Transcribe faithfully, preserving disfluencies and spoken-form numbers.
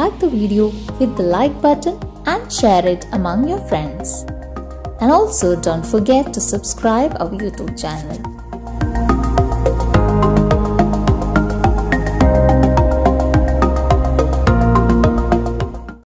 like the video, hit the like button and share it among your friends. And also don't forget to subscribe our YouTube channel.